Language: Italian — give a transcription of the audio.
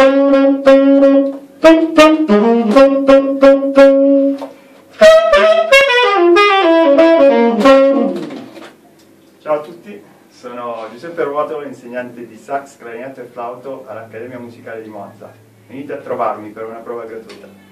Ciao a tutti, sono Giuseppe Ruotolo, insegnante di sax, clarinetto e flauto all'Accademia Musicale di Monza. Venite a trovarmi per una prova gratuita.